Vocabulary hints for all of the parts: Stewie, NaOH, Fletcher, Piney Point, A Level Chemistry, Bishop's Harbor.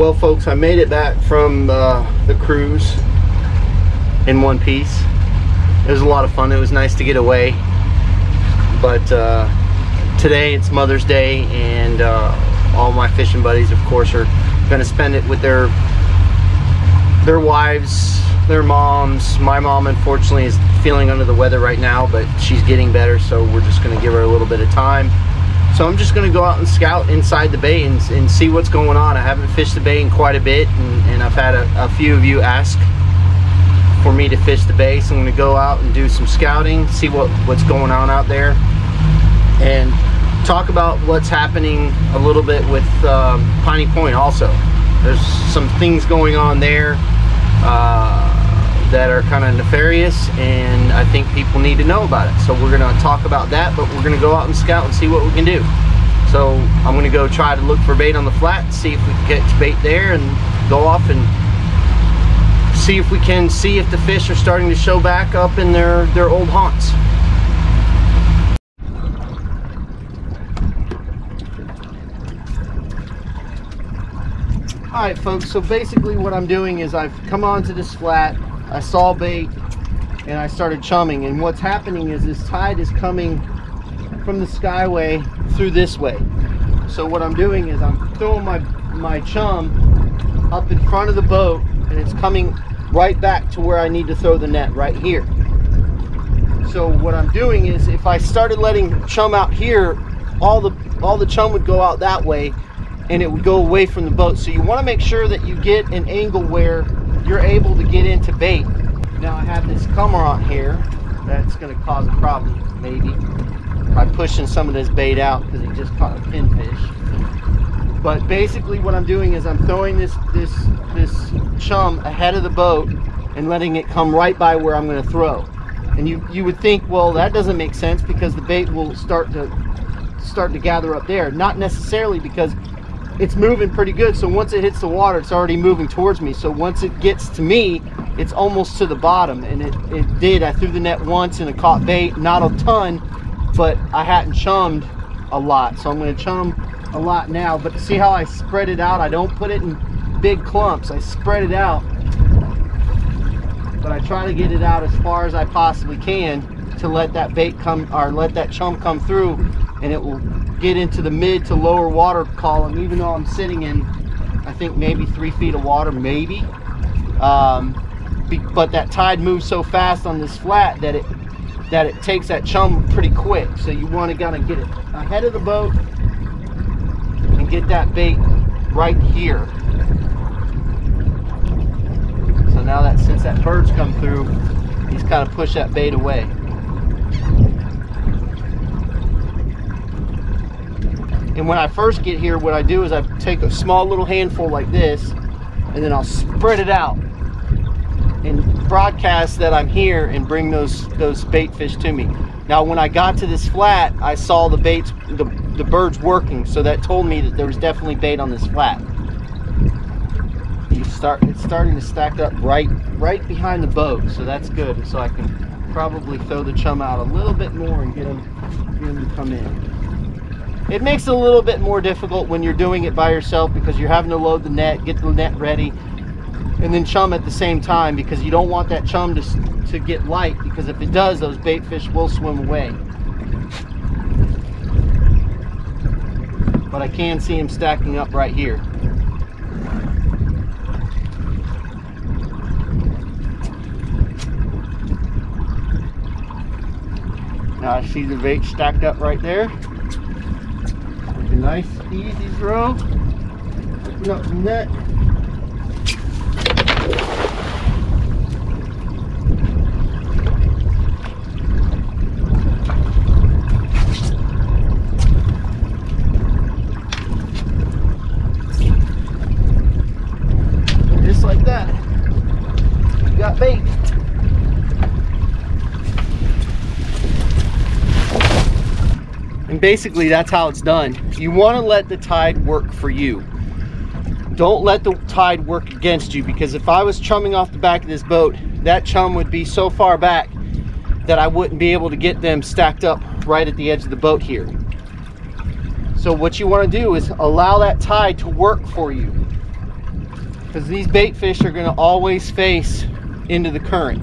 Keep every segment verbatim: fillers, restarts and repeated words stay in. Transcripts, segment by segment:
Well, folks, I made it back from uh, the cruise in one piece. It was a lot of fun. It was nice to get away. But uh, today it's Mother's Day, and uh, all my fishing buddies, of course, are going to spend it with their their wives, their moms. My mom, unfortunately, is feeling under the weather right now, but she's getting better, so we're just going to give her a little bit of time. So I'm just going to go out and scout inside the bay and, and see what's going on. I haven't fished the bay in quite a bit, and, and I've had a, a few of you ask for me to fish the bay, so I'm going to go out and do some scouting, see what what's going on out there, and talk about what's happening a little bit with um, Piney Point. Also, there's some things going on there uh, that are kind of nefarious, and I think people need to know about it. So we're going to talk about that, but we're going to go out and scout and see what we can do. So I'm going to go try to look for bait on the flat, see if we can catch bait there, and go off and see if we can see if the fish are starting to show back up in their their old haunts. All right, folks, so basically what I'm doing is I've come onto this flat, I saw bait, and I started chumming. And what's happening is this tide is coming from the skyway through this way. So what I'm doing is I'm throwing my my chum up in front of the boat, and it's coming right back to where I need to throw the net, right here. So what I'm doing is, if I started letting chum out here, all the all the chum would go out that way, and it would go away from the boat. So you want to make sure that you get an angle where you're able to get into bait. Now I have this cormorant here that's going to cause a problem, maybe, by pushing some of this bait out, because it just caught a pinfish. But basically what I'm doing is I'm throwing this this this chum ahead of the boat and letting it come right by where I'm going to throw. And you you would think, well, that doesn't make sense, because the bait will start to start to gather up there. Not necessarily, because it's moving pretty good. So once it hits the water, it's already moving towards me. So once it gets to me, it's almost to the bottom. And it, it did. I threw the net once and it caught bait, not a ton, but I hadn't chummed a lot. So I'm going to chum a lot now. But see how I spread it out? I don't put it in big clumps. I spread it out, but I try to get it out as far as I possibly can to let that bait come, or let that chum come through, and it will get into the mid to lower water column, even though I'm sitting in, I think, maybe three feet of water, maybe. Um, be, but that tide moves so fast on this flat that it that it takes that chum pretty quick. So you want to kind of get it ahead of the boat and get that bait right here. So now that since that bird's come through, he's kind of pushed that bait away. And when I first get here, what I do is I take a small little handful like this, and then I'll spread it out and broadcast that I'm here and bring those those bait fish to me. Now, when I got to this flat, I saw the baits, the, the birds working, so that told me that there was definitely bait on this flat. You start, it's starting to stack up right, right behind the boat, so that's good. So I can probably throw the chum out a little bit more and get them, get them to come in. It makes it a little bit more difficult when you're doing it by yourself, because you're having to load the net, get the net ready, and then chum at the same time, because you don't want that chum to, to get light, because if it does, those bait fish will swim away. But I can see them stacking up right here. Now I see the bait stacked up right there. A nice easy throw. Open up the net. And just like that, you got bait. And basically that's how it's done. You want to let the tide work for you. Don't let the tide work against you, because if I was chumming off the back of this boat, that chum would be so far back that I wouldn't be able to get them stacked up right at the edge of the boat here. So what you want to do is allow that tide to work for you. because these bait fish are going to always face into the current.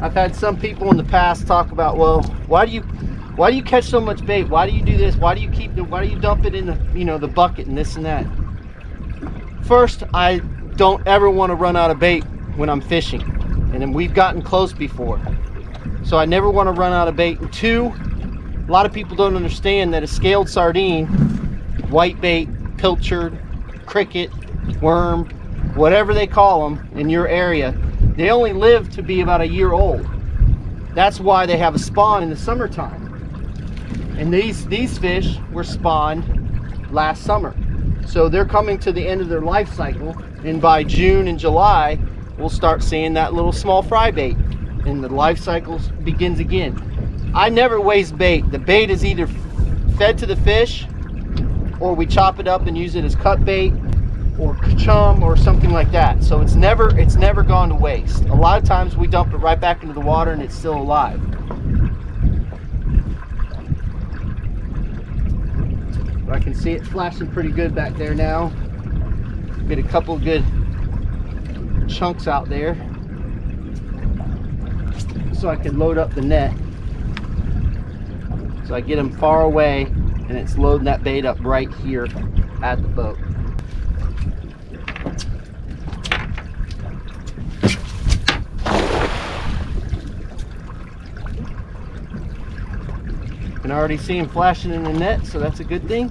I've had some people in the past talk about, well, why do you why do you catch so much bait? Why do you do this? Why do you keep the why do you dump it in the you know the bucket and this and that? First, I don't ever want to run out of bait when I'm fishing, and then we've gotten close before, so I never want to run out of bait. And two, a lot of people don't understand that a scaled sardine, white bait, pilchard, cricket, worm, whatever they call them in your area, they only live to be about a year old. That's why they have a spawn in the summertime. And these, these fish were spawned last summer. So they're coming to the end of their life cycle, and by June and July, we'll start seeing that little small fry bait, and the life cycle begins again. I never waste bait. The bait is either fed to the fish, or we chop it up and use it as cut bait, or chum or something like that. So it's never it's never gone to waste. A lot of times we dump it right back into the water and it's still alive. But I can see it flashing pretty good back there now. Get a couple of good chunks out there so I can load up the net. So I get them far away and it's loading that bait up right here at the boat. Can already see him flashing in the net, so that's a good thing.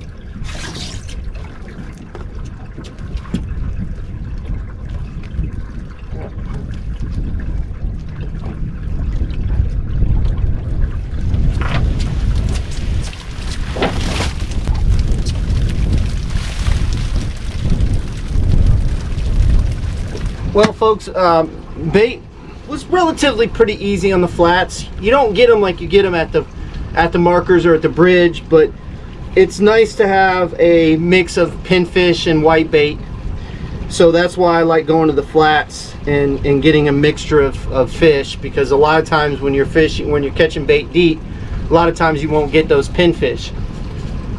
Well, folks, um, bait was relatively pretty easy on the flats. You don't get them like you get them at the at the markers or at the bridge, but it's nice to have a mix of pinfish and white bait. So that's why I like going to the flats and, and getting a mixture of, of fish, because a lot of times when you're fishing, when you're catching bait deep, a lot of times you won't get those pinfish.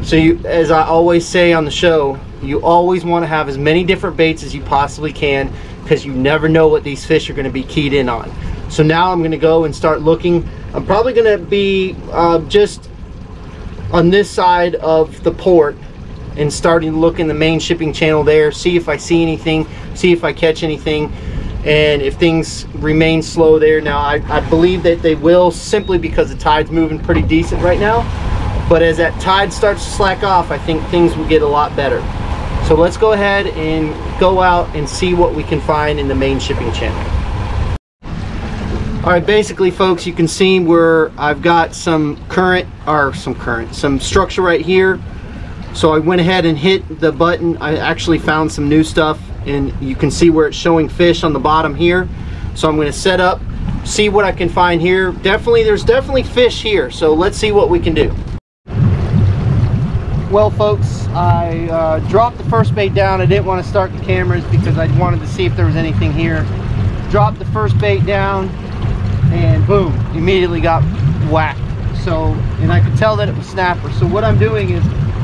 So you, as I always say on the show, you always want to have as many different baits as you possibly can, because you never know what these fish are going to be keyed in on. So now I'm going to go and start looking. I'm probably going to be uh, just on this side of the port and starting to look in the main shipping channel there, see if I see anything, see if I catch anything, and if things remain slow there. Now I, I believe that they will, simply because the tide's moving pretty decent right now, but as that tide starts to slack off, I think things will get a lot better. So let's go ahead and go out and see what we can find in the main shipping channel. All right, basically, folks, you can see where I've got some current, or some current, some structure right here. So I went ahead and hit the button. I actually found some new stuff, and you can see where it's showing fish on the bottom here. So I'm going to set up, see what I can find here. Definitely, there's definitely fish here. So let's see what we can do. Well, folks, I uh, dropped the first bait down. I didn't want to start the cameras because I wanted to see if there was anything here. Dropped the first bait down, and boom, immediately got whacked. So, and I could tell that it was snapper. So what I'm doing is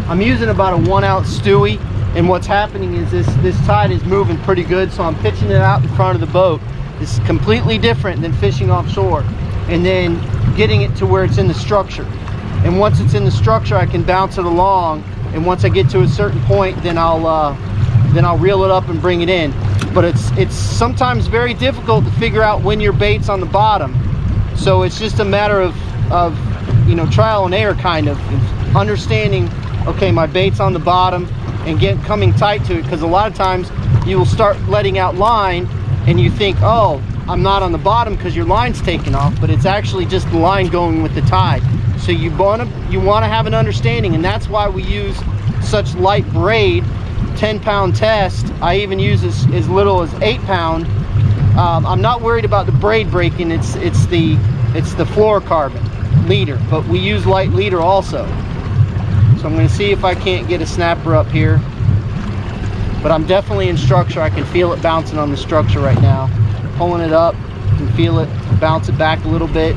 I'm using about a one ounce stewie, and what's happening is this this tide is moving pretty good, so I'm pitching it out in front of the boat. This is completely different than fishing offshore, and then getting it to where it's in the structure. And once it's in the structure, I can bounce it along, and once I get to a certain point, then I'll uh, then I'll reel it up and bring it in. But it's it's sometimes very difficult to figure out when your bait's on the bottom. So it's just a matter of, of you know, trial and error, kind of understanding, okay, my bait's on the bottom, and get coming tight to it, because a lot of times you will start letting out line and you think, oh, I'm not on the bottom because your line's taken off, but it's actually just the line going with the tide. So you want to you want to have an understanding, and that's why we use such light braid, ten pound test. I even use as, as little as eight pound. um, I'm not worried about the braid breaking. It's it's the it's the fluorocarbon leader, but we use light leader also. So I'm going to see if I can't get a snapper up here, but I'm definitely in structure. I can feel it bouncing on the structure right now. Pulling it up, can feel it bounce it back a little bit,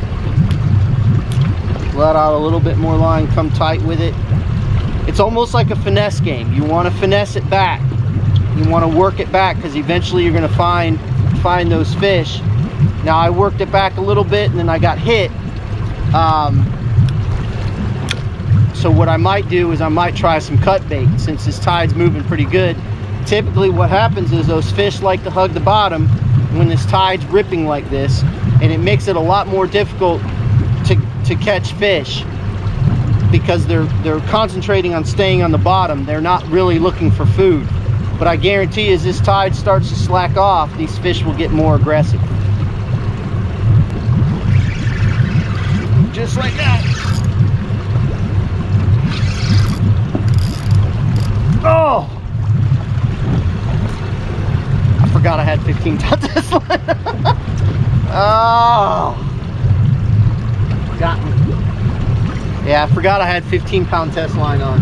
let out a little bit more line, come tight with it. It's almost like a finesse game. You want to finesse it back. You want to work it back, because eventually you're going to find find those fish. Now I worked it back a little bit and then I got hit. Um, so what I might do is I might try some cut bait, since this tide's moving pretty good. Typically what happens is those fish like to hug the bottom when this tide's ripping like this, and it makes it a lot more difficult to, to catch fish, because they're, they're concentrating on staying on the bottom. They're not really looking for food. But I guarantee as this tide starts to slack off, these fish will get more aggressive. Just like that. Oh! I forgot I had fifteen tons this line. Oh! Got me. Yeah, I forgot I had fifteen pound test line on.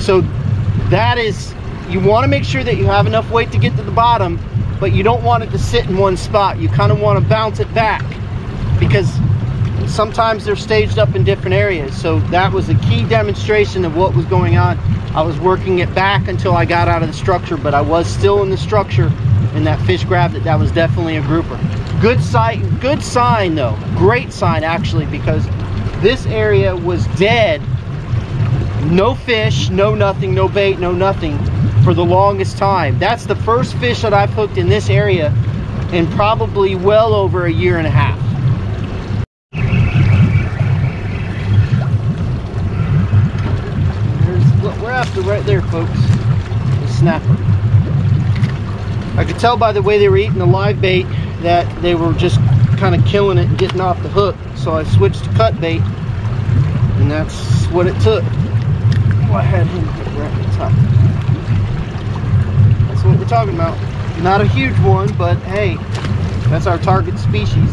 So that is, you want to make sure that you have enough weight to get to the bottom, but you don't want it to sit in one spot. You kind of want to bounce it back, because sometimes they're staged up in different areas. So that was a key demonstration of what was going on. I was working it back until I got out of the structure, but I was still in the structure and that fish grabbed it. That was definitely a grouper. Good sight, good sign though. Great sign actually, because this area was dead. No fish, no nothing, no bait, no nothing for the longest time. That's the first fish that I've hooked in this area in probably well over a year and a half. Right there, folks, the snapper. I could tell by the way they were eating the live bait that they were just kind of killing it and getting off the hook, so I switched to cut bait, and that's what it took. Oh, I had him right at the top. That's what we're talking about. Not a huge one, but hey, that's our target species.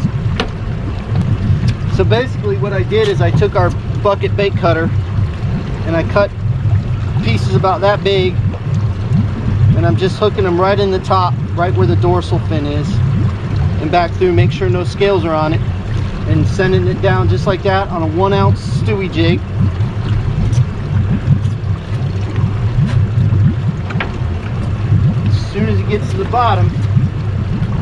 So basically what I did is I took our bucket bait cutter and I cut pieces about that big, and I'm just hooking them right in the top, right where the dorsal fin is, and back through, make sure no scales are on it, and sending it down just like that on a one ounce Stewie jig. As soon as it gets to the bottom,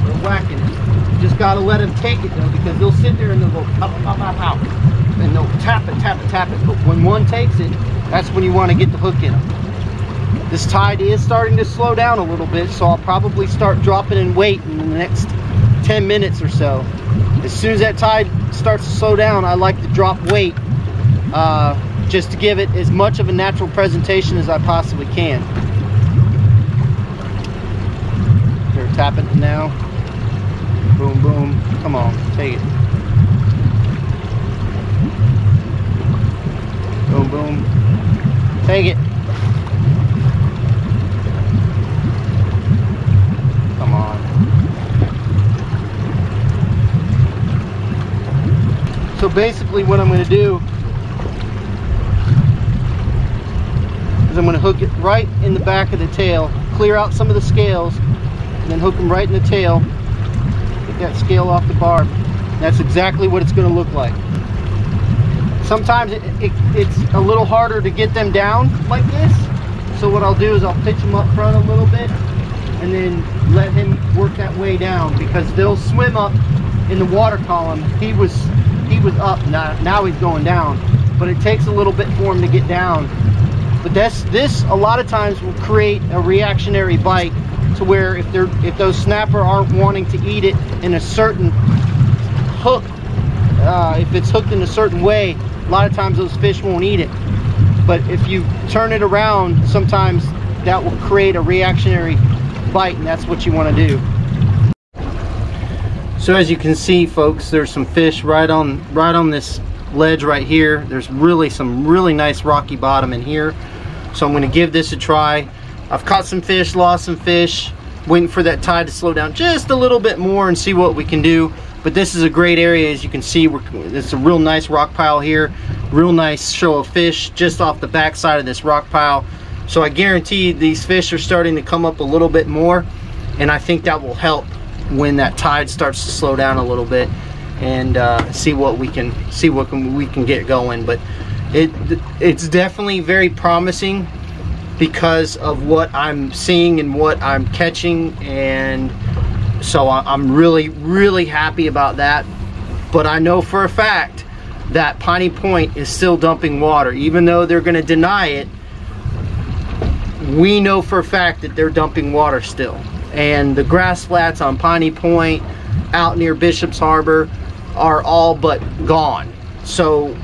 we're whacking it. You just gotta let them take it though, because they'll sit there and they'll go pop, pop, pop, pop, and they'll tap it, tap it, tap it, but when one takes it, that's when you want to get the hook in them. This tide is starting to slow down a little bit, so I'll probably start dropping in weight in the next ten minutes or so. As soon as that tide starts to slow down, I like to drop weight uh, just to give it as much of a natural presentation as I possibly can. They're tapping it now. Boom, boom. Come on, take it. Boom, boom. Take it. Come on. So basically what I'm going to do is I'm going to hook it right in the back of the tail, clear out some of the scales, and then hook them right in the tail, get that scale off the barb. That's exactly what it's going to look like. Sometimes it, it, it's a little harder to get them down like this, so what I'll do is I'll pitch them up front a little bit and then let him work that way down, because they'll swim up in the water column. He was he was up, now, now he's going down, but it takes a little bit for him to get down. But that's, this a lot of times will create a reactionary bite, to where if they're if those snapper aren't wanting to eat it in a certain hook, uh, if it's hooked in a certain way, a lot of times those fish won't eat it. But if you turn it around, sometimes that will create a reactionary bite, and that's what you want to do. So as you can see, folks, there's some fish right on right on this ledge right here. There's really some really nice rocky bottom in here, so I'm going to give this a try. I've caught some fish, lost some fish, waiting for that tide to slow down just a little bit more and see what we can do. But this is a great area, as you can see. We're, it's a real nice rock pile here. Real nice show of fish just off the back side of this rock pile. So I guarantee these fish are starting to come up a little bit more, and I think that will help when that tide starts to slow down a little bit, and uh, see what we can see what can, we can get going. But it it's definitely very promising because of what I'm seeing and what I'm catching, and so I'm really really happy about that. But I know for a fact that Piney Point is still dumping water, even though they're going to deny it. We know for a fact that they're dumping water still, and the grass flats on Piney Point out near Bishop's Harbor are all but gone. So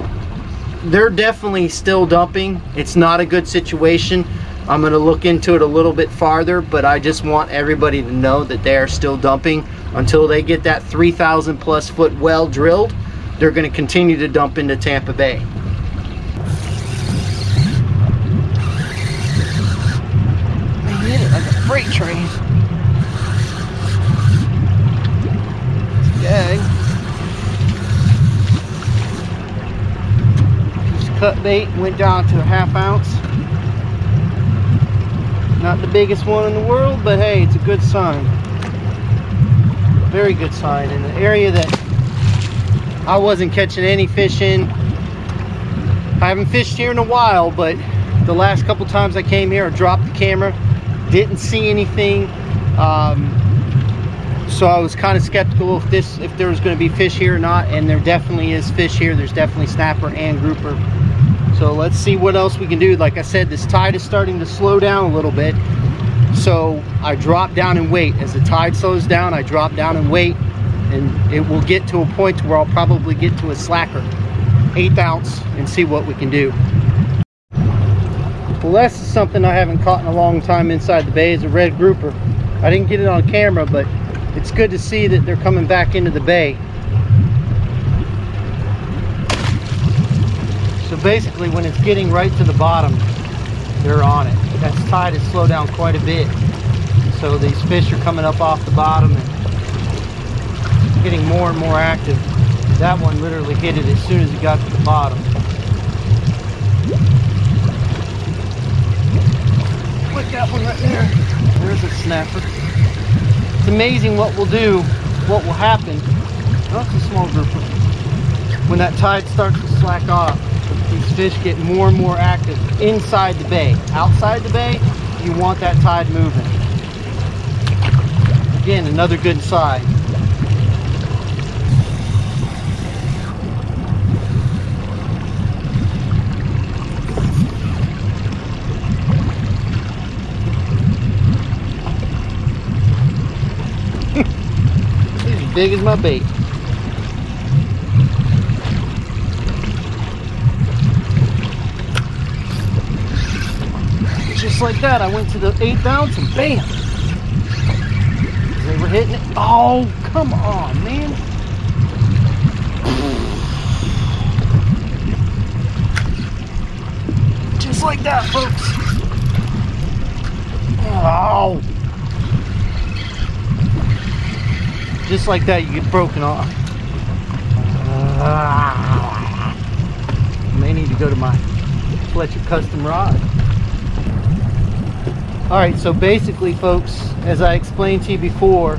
they're definitely still dumping. It's not a good situation. I'm going to look into it a little bit farther, but I just want everybody to know that they are still dumping. Until they get that three thousand plus foot well drilled, they're going to continue to dump into Tampa Bay. They hit it like a freight train. Yay. Cut bait went down to a half ounce. Not the biggest one in the world, but hey, it's a good sign. Very good sign in an area that I wasn't catching any fish in. I haven't fished here in a while, but the last couple times I came here, I dropped the camera, didn't see anything. Um, so I was kind of skeptical if this, if there was going to be fish here or not, and there definitely is fish here. There's definitely snapper and grouper. So let's see what else we can do. Like I said, this tide is starting to slow down a little bit. So I drop down and wait. As the tide slows down, I drop down and wait. And it will get to a point where I'll probably get to a slacker, eighth ounce, and see what we can do. Well, that's something I haven't caught in a long time inside the bay, is a red grouper. I didn't get it on camera, but it's good to see that they're coming back into the bay. So basically when it's getting right to the bottom, they're on it. That tide has slowed down quite a bit. So these fish are coming up off the bottom and getting more and more active. That one literally hit it as soon as it got to the bottom. Put that one right there. There's a snapper. It's amazing what we'll do, what will happen. Oh, it's a small grouper. When that tide starts to slack off, these fish get more and more active inside the bay. Outside the bay, you want that tide moving. Again, another good sign. It's as big as my bait. Just like that, I went to the eighth ounce and bam! They were hitting it. Oh, come on, man! Just like that, folks! Oh! Just like that, you get broken off. Uh, I may need to go to my Fletcher custom rod. Alright, so basically folks, as I explained to you before,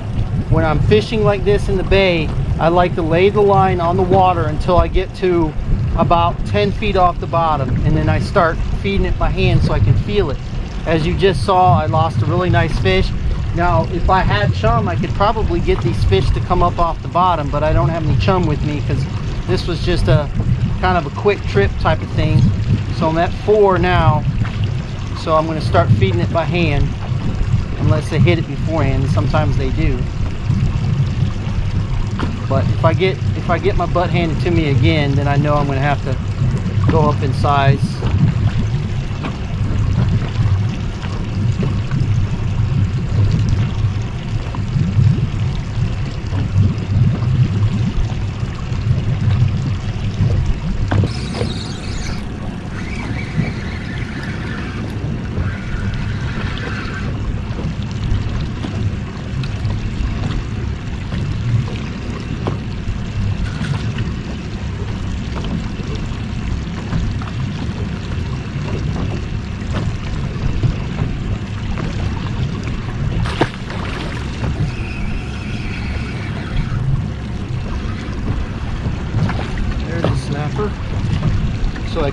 when I'm fishing like this in the bay, I like to lay the line on the water until I get to about ten feet off the bottom, and then I start feeding it by hand so I can feel it. As you just saw, I lost a really nice fish. Now, if I had chum, I could probably get these fish to come up off the bottom, but I don't have any chum with me because this was just a kind of a quick trip type of thing. So I'm at four now. So I'm going to start feeding it by hand, unless they hit it beforehand, and sometimes they do. But if I get if I get my butt handed to me again, then I know I'm going to have to go up in size.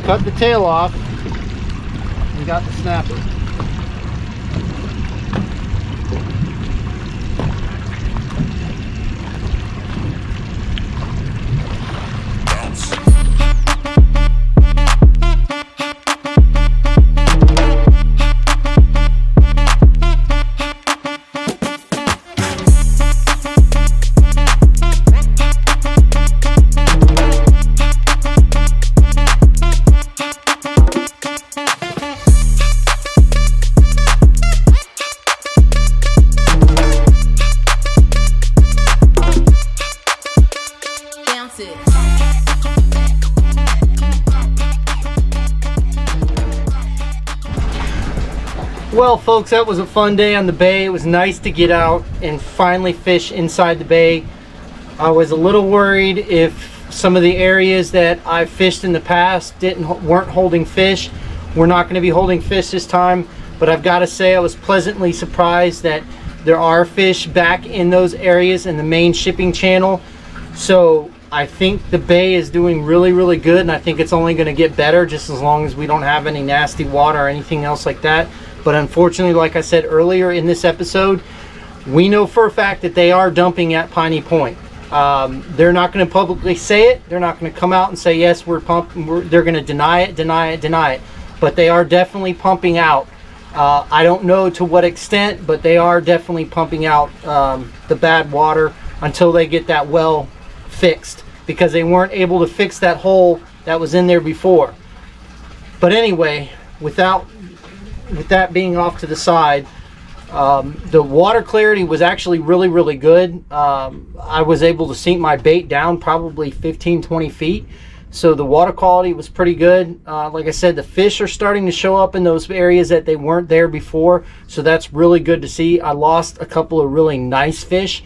cut the tail off and got the snapper. Well folks, that was a fun day on the bay. It was nice to get out and finally fish inside the bay. I was a little worried if some of the areas that I fished in the past didn't weren't holding fish. We're not going to be holding fish this time, but I've got to say I was pleasantly surprised that there are fish back in those areas in the main shipping channel. So I think the bay is doing really, really good, and I think it's only going to get better just as long as we don't have any nasty water or anything else like that. But unfortunately, like I said earlier in this episode, we know for a fact that they are dumping at Piney Point. Um, they're not going to publicly say it. They're not going to come out and say, yes, we're pumping. We're, they're going to deny it, deny it, deny it. But they are definitely pumping out. Uh, I don't know to what extent, but they are definitely pumping out um, the bad water until they get that well fixed, because they weren't able to fix that hole that was in there before. But anyway, without... with that being off to the side, um, the water clarity was actually really, really good. Um, I was able to sink my bait down probably fifteen, twenty feet. So the water quality was pretty good. Uh, like I said, the fish are starting to show up in those areas that they weren't there before. So that's really good to see. I lost a couple of really nice fish,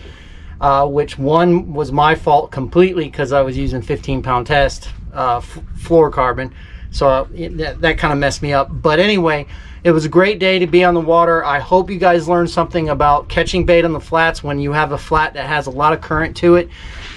uh, which one was my fault completely because I was using fifteen pound test uh, fluorocarbon. So uh, that, that kind of messed me up. But anyway, it was a great day to be on the water. I hope you guys learned something about catching bait on the flats when you have a flat that has a lot of current to it.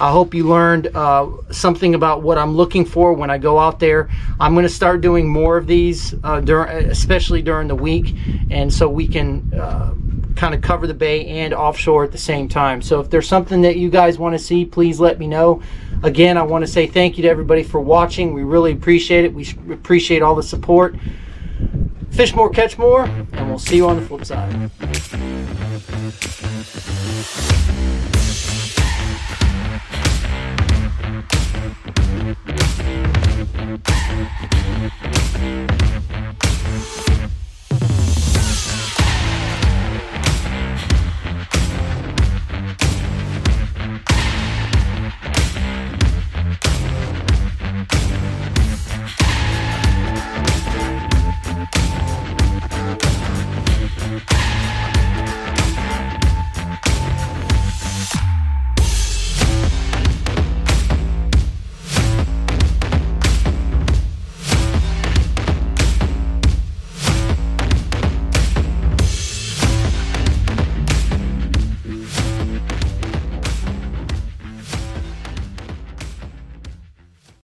I hope you learned uh, something about what I'm looking for when I go out there. I'm going to start doing more of these, uh, during, especially during the week, and so we can uh, kind of cover the bay and offshore at the same time. So if there's something that you guys want to see, please let me know. Again, I want to say thank you to everybody for watching. We really appreciate it. We appreciate all the support. Fish more, catch more, and we'll see you on the flip side.